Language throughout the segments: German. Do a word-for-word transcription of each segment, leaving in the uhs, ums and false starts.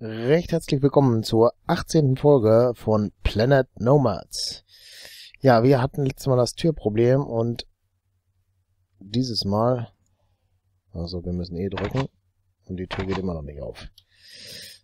Recht herzlich willkommen zur achtzehnten Folge von Planet Nomads. Ja, wir hatten letztes Mal das Türproblem und dieses Mal... Also wir müssen E drücken und die Tür geht immer noch nicht auf.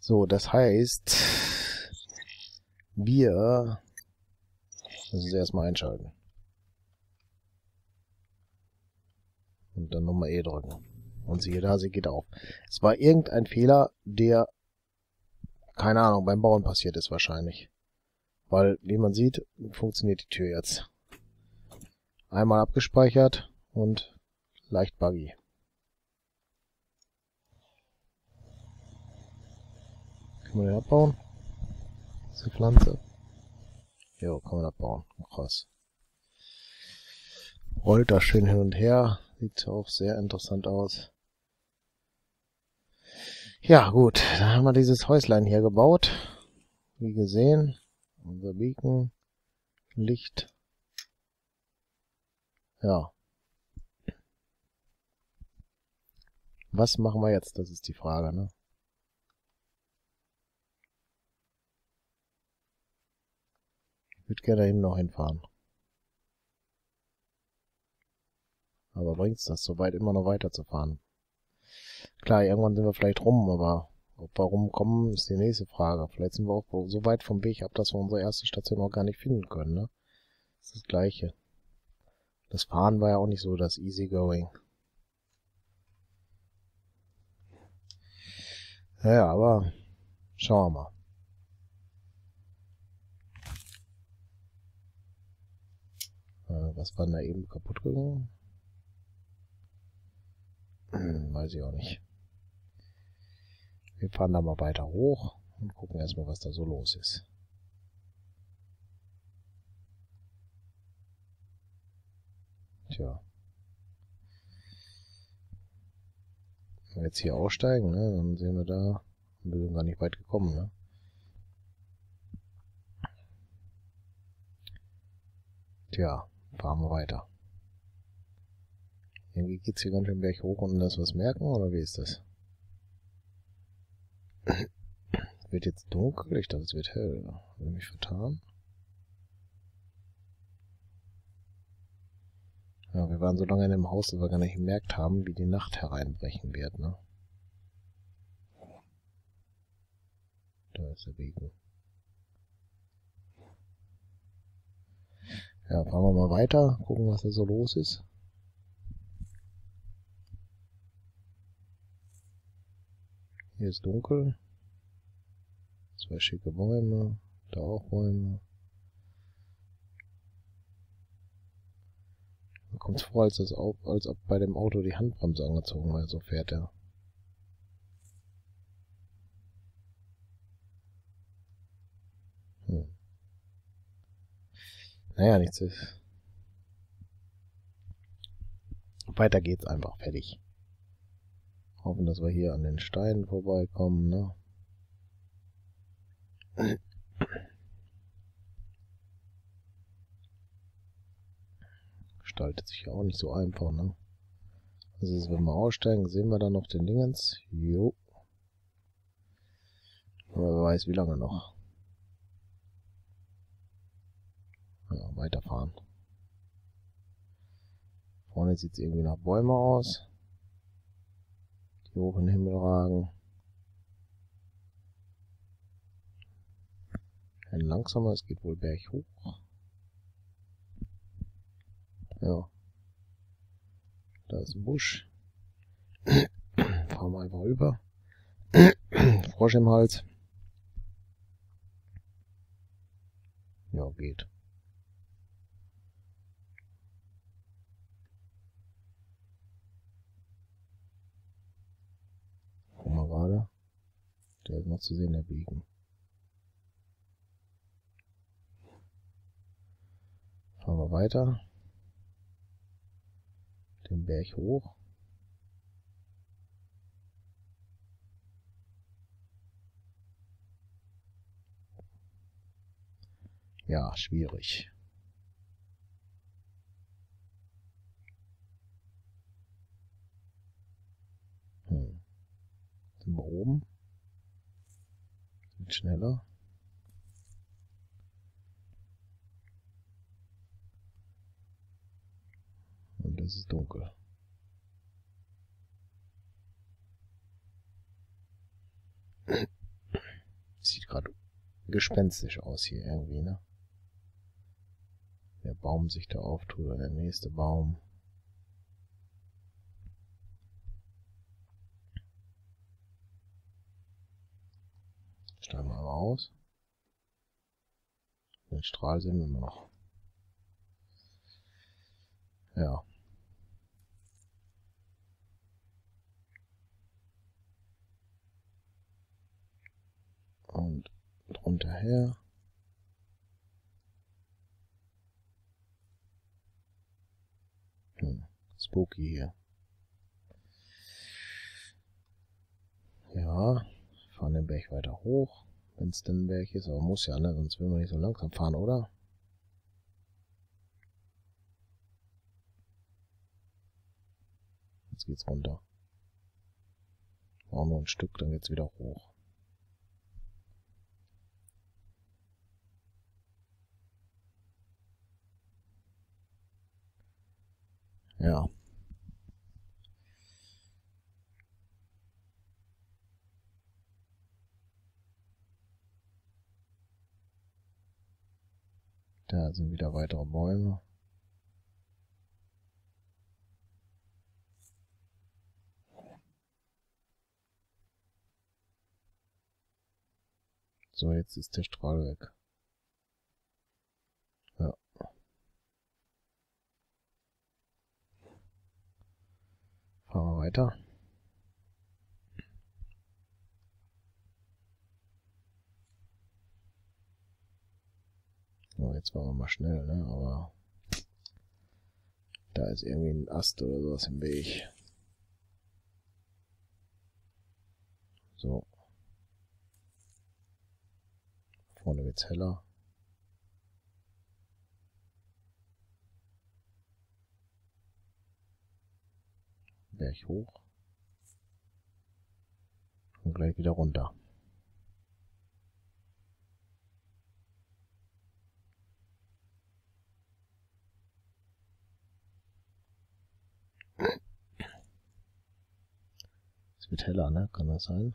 So, das heißt, wir müssen sie erstmal einschalten. Und dann nochmal E drücken. Und siehe da, sie geht auf. Es war irgendein Fehler, der... Keine Ahnung, beim Bauen passiert ist wahrscheinlich. Weil, wie man sieht, funktioniert die Tür jetzt. Einmal abgespeichert und leicht buggy. Können wir den abbauen? Diese Pflanze? Jo, kann man abbauen. Krass. Rollt da schön hin und her. Sieht auch sehr interessant aus. Ja gut, dann haben wir dieses Häuslein hier gebaut. Wie gesehen, unser Beacon, Licht. Ja. Was machen wir jetzt? Das ist die Frage, ne? Ich würde gerne da hinten noch hinfahren. Aber bringt's das so weit, immer noch weiterzufahren? Klar, irgendwann sind wir vielleicht rum, aber ob wir rumkommen, ist die nächste Frage. Vielleicht sind wir auch so weit vom Weg ab, dass wir unsere erste Station auch gar nicht finden können, ne? Das ist das Gleiche. Das Fahren war ja auch nicht so das Easygoing. Naja, aber schauen wir mal. Was war denn da eben kaputt gegangen? Weiß ich auch nicht. Wir fahren da mal weiter hoch und gucken erstmal, was da so los ist. Tja. Wenn wir jetzt hier aussteigen, ne, dann sehen wir da, wir sind gar nicht weit gekommen, ne? Tja, fahren wir weiter. Irgendwie geht es hier ganz schön berg hoch, ohne dass wir es merken, oder wie ist das? Wird jetzt dunkel? Ich dachte, es wird hell. Habe ich mich vertan? Ja, wir waren so lange in dem Haus, dass wir gar nicht gemerkt haben, wie die Nacht hereinbrechen wird, ne? Da ist der Weg. Ja, fahren wir mal weiter, gucken, was da so los ist. Hier ist dunkel. Zwei schicke Bäume. Da auch Bäume. Mir kommt es vor, als, das auch, als ob bei dem Auto die Handbremse angezogen war. So fährt er. Hm. Naja, nichts ist. Weiter geht's einfach. Fertig. Hoffen, dass wir hier an den Steinen vorbeikommen, ne? Gestaltet sich ja auch nicht so einfach, ne? Also ist, wenn wir aussteigen, sehen wir dann noch den Dingens. Jo. Aber wer weiß, wie lange noch. Ja, weiterfahren. Vorne sieht es irgendwie nach Bäumen aus. Hoch in den Himmel ragen. Ein langsamer, es geht wohl berghoch. Ja. Da ist ein Busch. Fahren wir einfach über. Frosch im Hals. Ja, geht. Der ist noch zu sehen, der Beacon. Fahren wir weiter. Den Berg hoch. Ja, schwierig. Hm. Sind wir oben? bisschen schneller. Und es ist dunkel. Sieht gerade gespenstisch aus hier irgendwie, ne? Der Baum sich da auftut oder der nächste Baum. Steigen wir einmal aus. Den Strahl sehen wir immer noch. Ja. Und drunter her. Hm, spooky hier. Ja. Fahren den Berg weiter hoch, wenn es denn ein Berg ist, aber muss ja, ne? Sonst will man nicht so langsam fahren, oder? Jetzt geht's runter. Machen wir ein Stück, dann geht's wieder hoch. Ja. Da sind wieder weitere Bäume. So, jetzt ist der Strahl weg. Ja. Fahren wir weiter. Jetzt waren wir mal schnell, ne? Aber da ist irgendwie ein Ast oder sowas im Weg. So. Vorne wird's heller. Berg hoch. Und gleich wieder runter. Wird heller, ne? Kann das sein?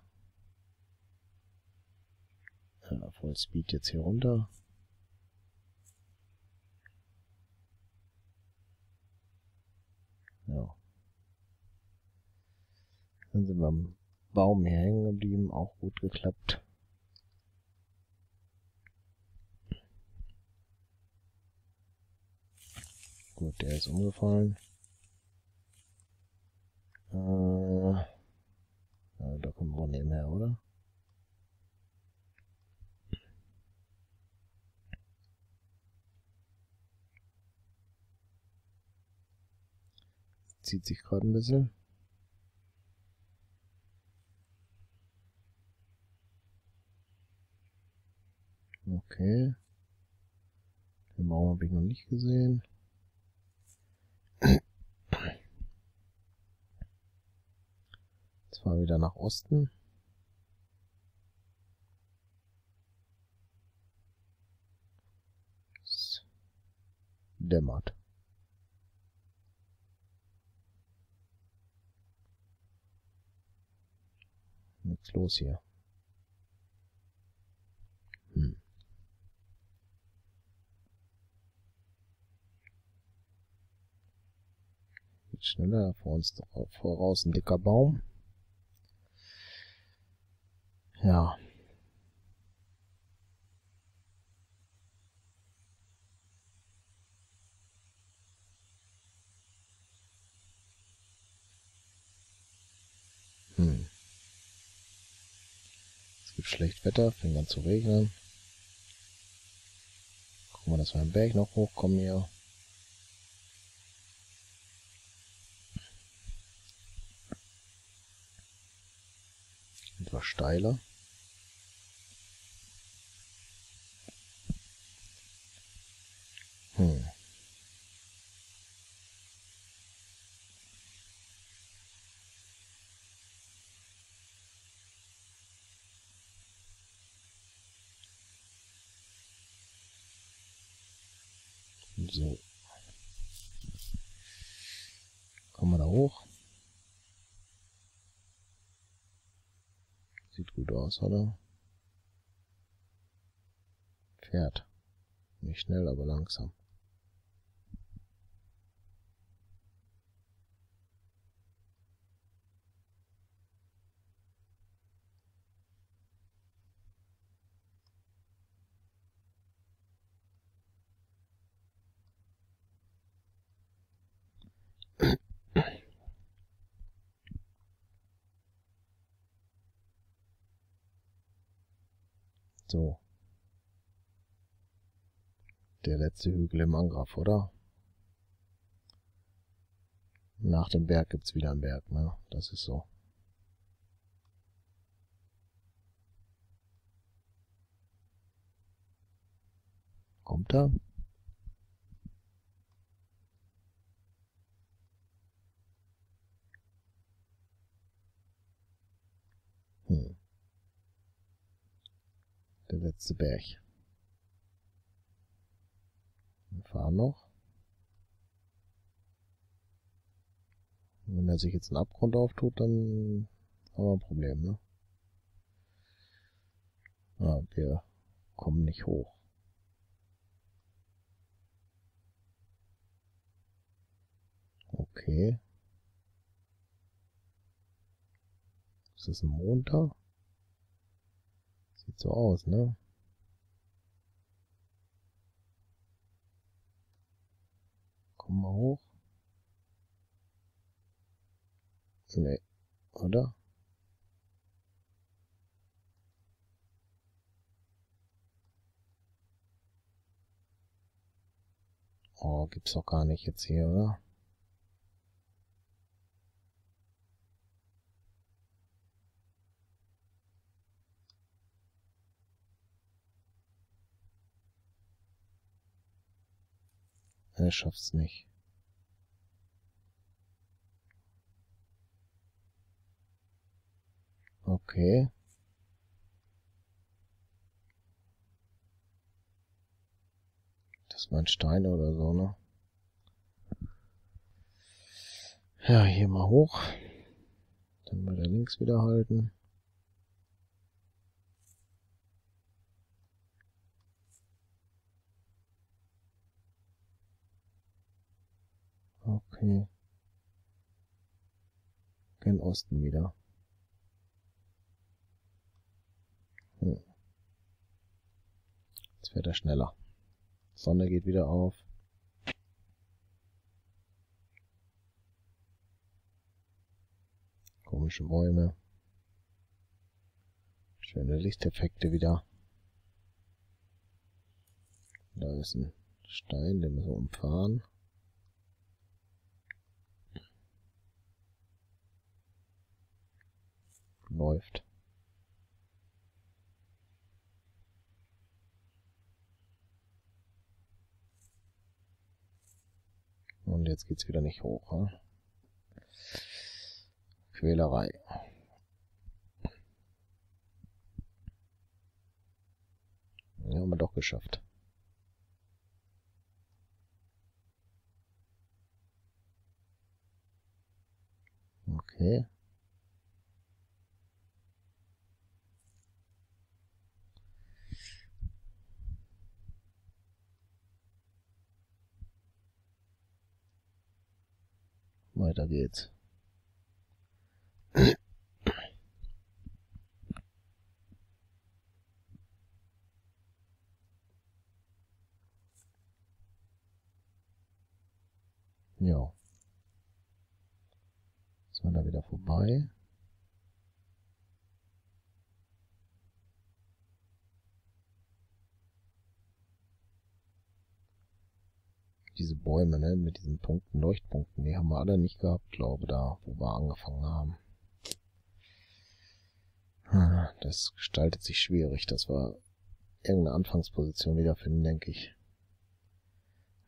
Ja, Full Speed jetzt hier runter. Ja. Dann sind wir am Baum hier hängen geblieben, auch gut geklappt. Gut, der ist umgefallen. Äh... Da kommen wir nicht mehr, oder? Zieht sich gerade ein bisschen. Okay. Den Baum habe ich noch nicht gesehen. Mal wieder nach Osten. Es dämmert. Nichts los hier. Hm. Geht schneller, vor uns voraus ein dicker Baum. Ja. Hm. Es gibt schlecht Wetter, fängt an zu regnen. Gucken wir, dass wir am Berg noch hochkommen hier. Etwas steiler. So. Kommen wir da hoch. Sieht gut aus, oder? Fährt. Nicht schnell, aber langsam. So. Der letzte Hügel im Angriff, oder? Nach dem Berg gibt's wieder einen Berg, ne? Das ist so. Kommt er? Hm. Der letzte Berg. Wir fahren noch. Und wenn er sich jetzt einen Abgrund auftut, dann haben wir ein Problem, ne? Ah, wir kommen nicht hoch. Okay. Ist das ein Mond da? Sieht so aus, ne? Kommen wir hoch? Ne, oder? Oh, gibt's doch gar nicht jetzt hier, oder? Er schafft's nicht. Okay. Das waren Steine oder so, ne? Ja, hier mal hoch. Dann mal da links wieder halten. Okay. Gen Osten wieder. Hm. Jetzt fährt er schneller. Sonne geht wieder auf. Komische Bäume. Schöne Lichteffekte wieder. Da ist ein Stein, den müssen wir umfahren. Läuft. Und jetzt geht's wieder nicht hoch. Hm? Quälerei. Ja, haben wir doch geschafft. Okay. Weiter geht's. Ja. Jetzt war da wieder vorbei. Diese Bäume, ne, mit diesen Punkten, Leuchtpunkten, die haben wir alle nicht gehabt, glaube da, wo wir angefangen haben. Das gestaltet sich schwierig, dass wir irgendeine Anfangsposition wiederfinden, denke ich.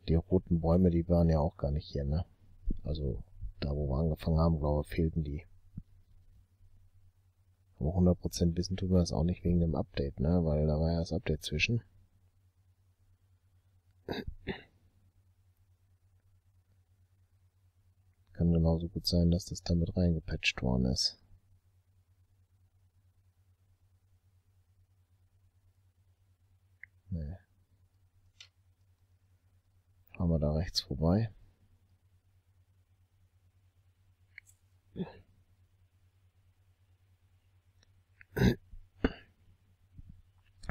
Die roten Bäume, die waren ja auch gar nicht hier, ne? Also, da wo wir angefangen haben, glaube ich, fehlten die. Aber hundert Prozent wissen tun wir das auch nicht wegen dem Update, ne? Weil da war ja das Update zwischen. genauso gut sein, dass das damit reingepatcht worden ist. Nee. Fahren wir da rechts vorbei.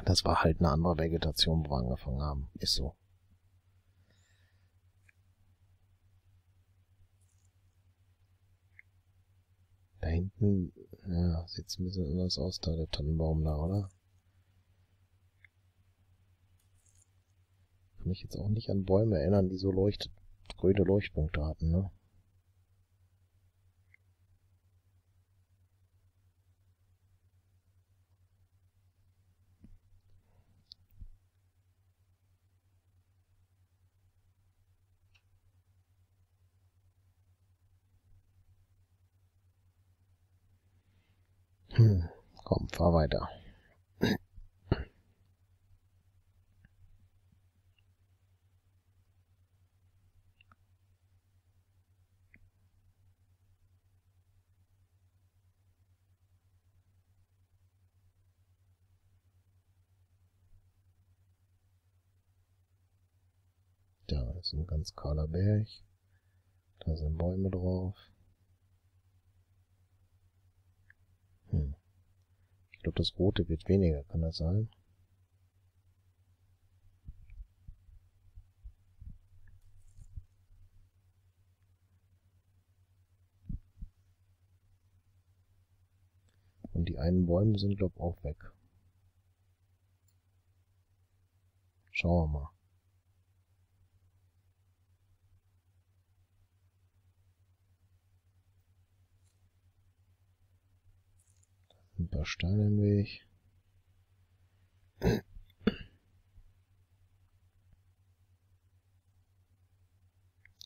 Das war halt eine andere Vegetation, wo wir angefangen haben. Ist so. Da hinten, ja, sieht es ein bisschen anders aus, da der Tannenbaum da, oder? Ich kann mich jetzt auch nicht an Bäume erinnern, die so leucht grüne Leuchtpunkte hatten, ne? Hm, komm, fahr weiter. Ja, das ist ein ganz kahler Berg. Da sind Bäume drauf. Hm. Ich glaube, das Rote wird weniger, kann das sein? Und die einen Bäume sind, glaube ich, auch weg. Schauen wir mal. Ein paar Steine im Weg.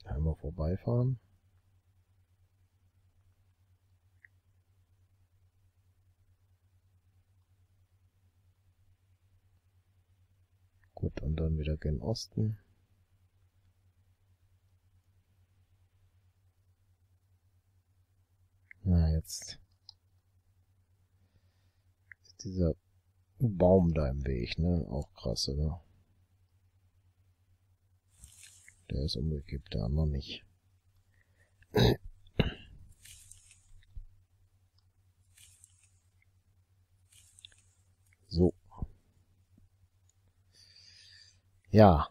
Einmal vorbeifahren. Gut, und dann wieder gen Osten. Na, jetzt dieser Baum da im Weg, ne? Auch krass, oder? Der ist umgekippt, der andere nicht. So. Ja.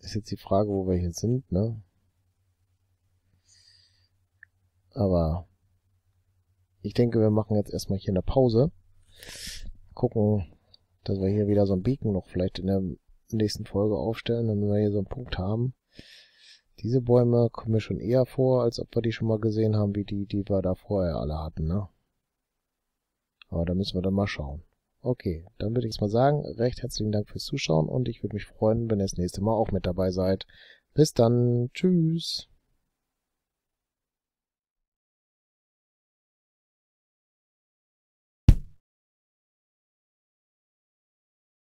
Ist jetzt die Frage, wo wir hier sind, ne? Aber ich denke, wir machen jetzt erstmal hier eine Pause. Gucken, dass wir hier wieder so ein Beacon noch vielleicht in der nächsten Folge aufstellen, damit wir hier so einen Punkt haben. Diese Bäume kommen mir schon eher vor, als ob wir die schon mal gesehen haben, wie die, die wir da vorher alle hatten, ne? Aber da müssen wir dann mal schauen. Okay, dann würde ich jetzt mal sagen, recht herzlichen Dank fürs Zuschauen und ich würde mich freuen, wenn ihr das nächste Mal auch mit dabei seid. Bis dann, tschüss!